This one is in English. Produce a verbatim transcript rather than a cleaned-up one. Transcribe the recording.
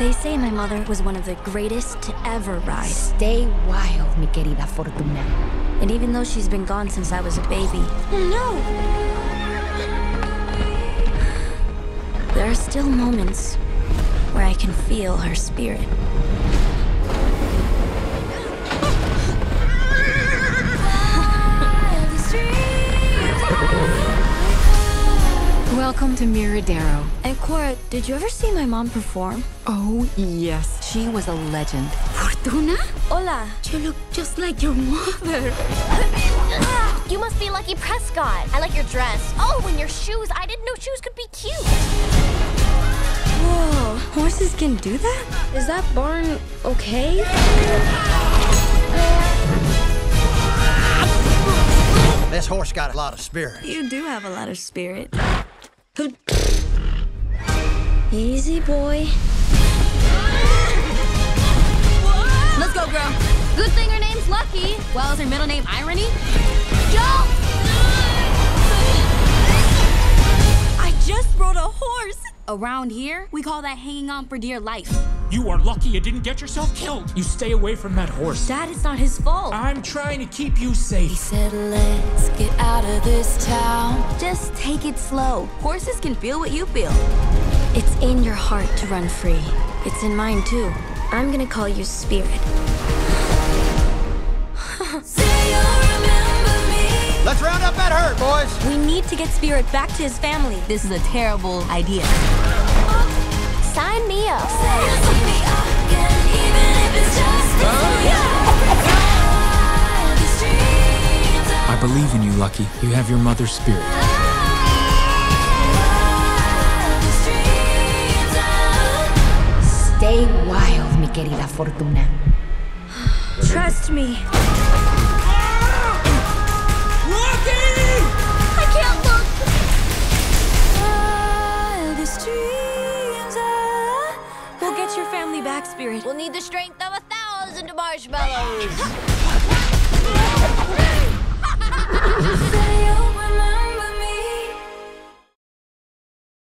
They say my mother was one of the greatest to ever ride. Stay wild, mi querida Fortuna. And even though she's been gone since I was a baby... No! There are still moments where I can feel her spirit. Welcome to Miradero. And Cora, did you ever see my mom perform? Oh, yes. She was a legend. Fortuna? Hola. You look just like your mother. You must be Lucky Prescott. I like your dress. Oh, and your shoes. I didn't know shoes could be cute. Whoa. Horses can do that? Is that barn okay? This horse got a lot of spirit. You do have a lot of spirit. Easy, boy. Let's go, girl. Good thing her name's Lucky. Well, is her middle name Irony? Jump! I just rode a horse. Around here, we call that hanging on for dear life. You are lucky you didn't get yourself killed. You stay away from that horse. Dad, it's not his fault. I'm trying to keep you safe. He said, let's get out of this town. Just take it slow. Horses can feel what you feel. It's in your heart to run free. It's in mine, too. I'm gonna call you Spirit. Say you'll remember me. Let's round up that herd, boys. We need to get Spirit back to his family. This is a terrible idea. Oh. Sign me up. Say you'll see me again, even if it's just oh, yeah. I believe in you, Lucky. You have your mother's spirit. Stay wild, mi querida Fortuna. Trust me. Lucky! I can't look. We'll get your family back, Spirit. We'll need the strength of a thousand marshmallows.